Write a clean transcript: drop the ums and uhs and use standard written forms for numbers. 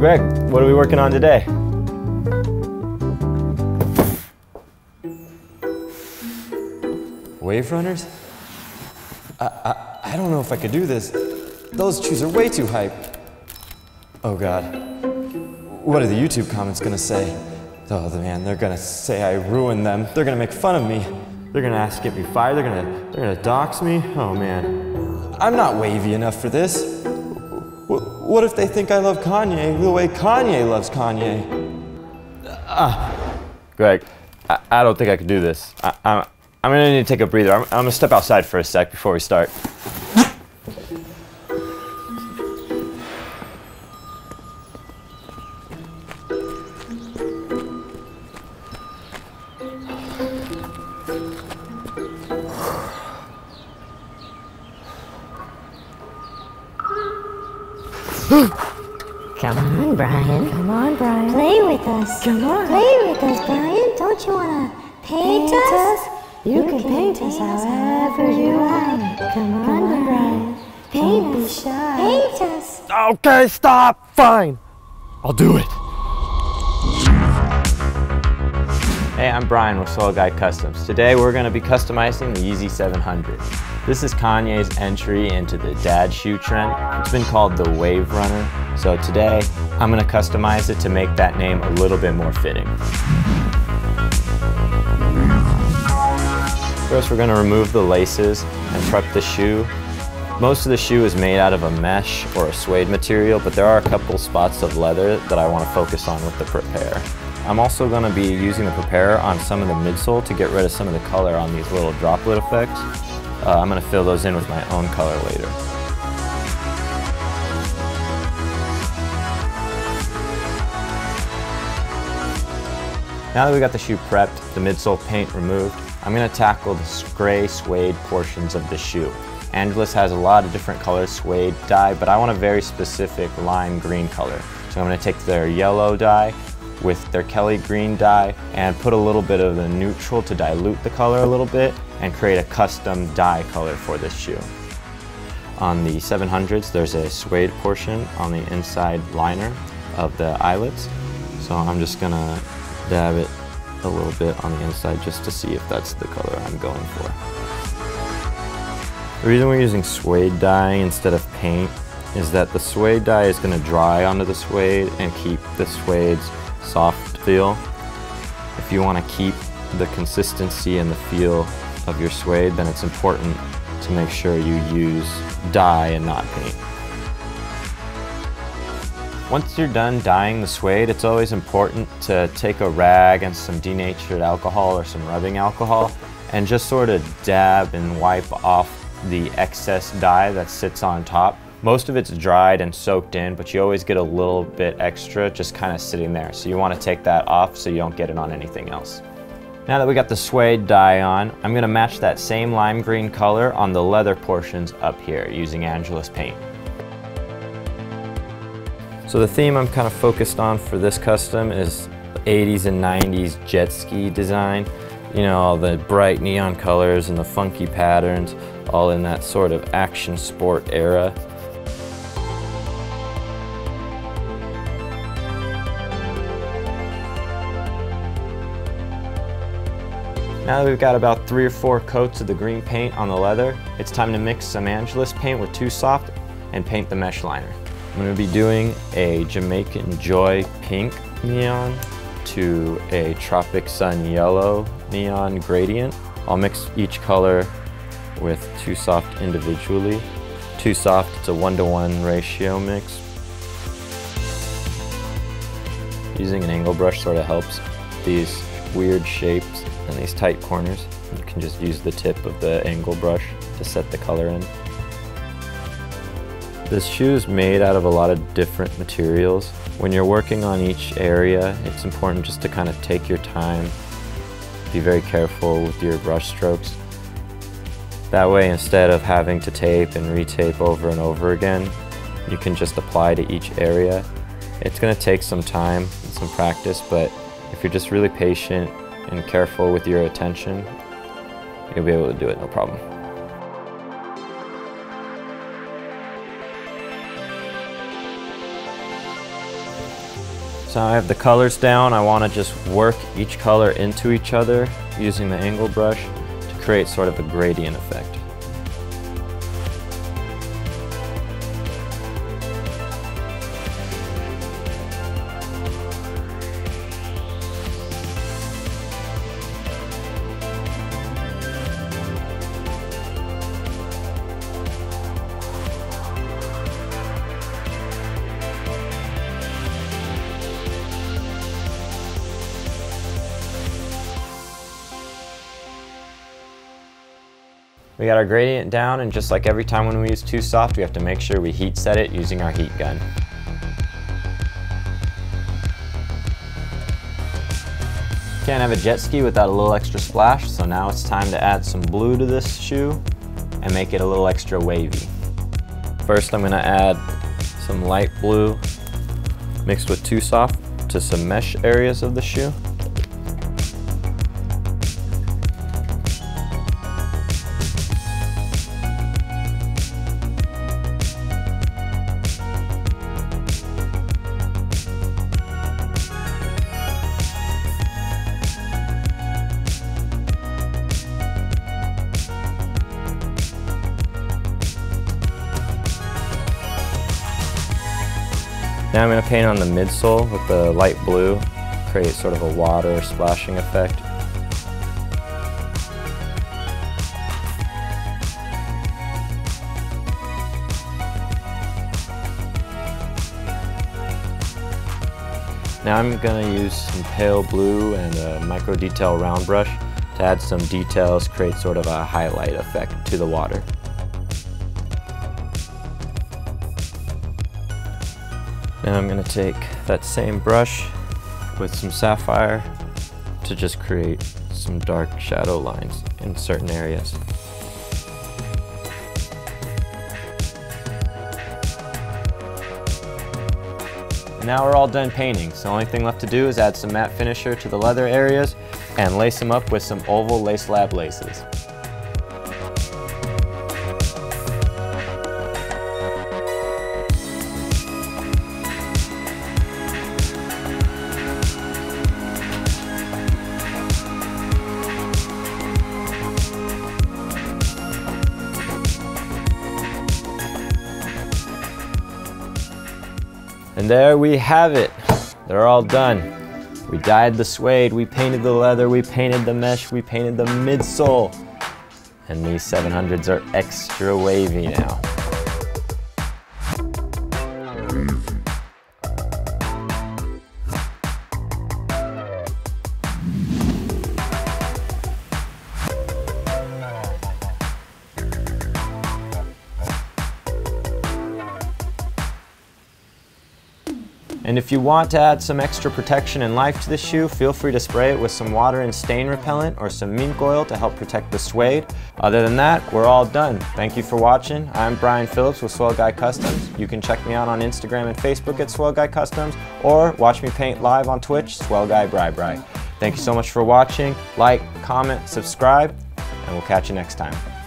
Greg, what are we working on today? Wave runners? I don't know if I could do this. Those shoes are way too hype. Oh God, what are the YouTube comments gonna say? Oh man, they're gonna say I ruined them. They're gonna make fun of me. They're gonna ask if you fired. They're gonna dox me. Oh man, I'm not wavy enough for this. What if they think I love Kanye the way Kanye loves Kanye? Greg, I don't think I can do this. I'm gonna need to take a breather. I'm gonna step outside for a sec before we start. Brian. Play with us. Come on. Play with us, Brian. Don't you want to paint us? You can paint us however you like. Come on, Brian. Paint us. Paint us. Okay, stop. Fine. I'll do it. Hey, I'm Brian with Swell Guy Customs. Today we're going to be customizing the Yeezy 700. This is Kanye's entry into the dad shoe trend. It's been called the Wave Runner. So today, I'm gonna customize it to make that name a little bit more fitting. First, we're gonna remove the laces and prep the shoe. Most of the shoe is made out of a mesh or a suede material, but there are a couple spots of leather that I wanna focus on with the Prepare. I'm also gonna be using the Prepare on some of the midsole to get rid of some of the color on these little droplet effects. I'm gonna fill those in with my own color later. Now that we got the shoe prepped, the midsole paint removed, I'm gonna tackle the gray suede portions of the shoe. Angelus has a lot of different colors, suede dye, but I want a very specific lime green color. So I'm gonna take their yellow dye with their Kelly Green dye and put a little bit of the neutral to dilute the color a little bit and create a custom dye color for this shoe. On the 700s, there's a suede portion on the inside liner of the eyelets. So I'm just gonna dab it a little bit on the inside just to see if that's the color I'm going for. The reason we're using suede dye instead of paint is that the suede dye is gonna dry onto the suede and keep the suede's soft feel. If you want to keep the consistency and the feel of your suede, then it's important to make sure you use dye and not paint. Once you're done dyeing the suede, it's always important to take a rag and some denatured alcohol or some rubbing alcohol and just sort of dab and wipe off the excess dye that sits on top. Most of it's dried and soaked in, but you always get a little bit extra just kind of sitting there. So you want to take that off so you don't get it on anything else. Now that we got the suede dye on, I'm going to match that same lime green color on the leather portions up here using Angelus paint. So the theme I'm kind of focused on for this custom is 80s and 90s jet ski design. You know, all the bright neon colors and the funky patterns, all in that sort of action sport era. Now that we've got about 3 or 4 coats of the green paint on the leather, it's time to mix some Angelus paint with Too Soft and paint the mesh liner. I'm going to be doing a Jamaican Joy Pink neon to a Tropic Sun Yellow neon gradient. I'll mix each color with Too Soft individually. Too Soft, it's a 1-to-1 ratio mix. Using an angle brush sort of helps these weird shapes and these tight corners. You can just use the tip of the angle brush to set the color in. This shoe is made out of a lot of different materials. When you're working on each area, it's important just to kind of take your time, be very careful with your brush strokes. That way, instead of having to tape and retape over and over again, you can just apply to each area. It's going to take some time and some practice, but if you're just really patient and careful with your attention, you'll be able to do it, no problem. So I have the colors down. I want to just work each color into each other using the angle brush to create sort of a gradient effect. We got our gradient down, and just like every time when we use Too Soft, we have to make sure we heat set it using our heat gun. Can't have a jet ski without a little extra splash, so now it's time to add some blue to this shoe and make it a little extra wavy. First, I'm gonna add some light blue mixed with Too Soft to some mesh areas of the shoe. Now I'm going to paint on the midsole with the light blue, create sort of a water splashing effect. Now I'm going to use some pale blue and a micro detail round brush to add some details, create sort of a highlight effect to the water. Now I'm going to take that same brush with some sapphire to just create some dark shadow lines in certain areas. And now we're all done painting, so the only thing left to do is add some matte finisher to the leather areas and lace them up with some oval Lace Lab laces. And there we have it. They're all done. We dyed the suede, we painted the leather, we painted the mesh, we painted the midsole. And these 700s are extra wavy now. And if you want to add some extra protection and life to the shoe, feel free to spray it with some water and stain repellent or some mink oil to help protect the suede. Other than that, we're all done. Thank you for watching. I'm Brian Phillips with Swell Guy Customs. You can check me out on Instagram and Facebook at Swell Guy Customs, or watch me paint live on Twitch, Swell Guy Bri. Thank you so much for watching. Like, comment, subscribe, and we'll catch you next time.